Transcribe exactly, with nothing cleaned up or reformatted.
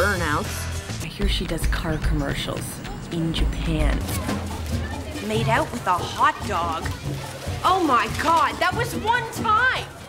burnouts. I hear she does car commercials in Japan. Made out with a hot dog. Oh my God, that was one time!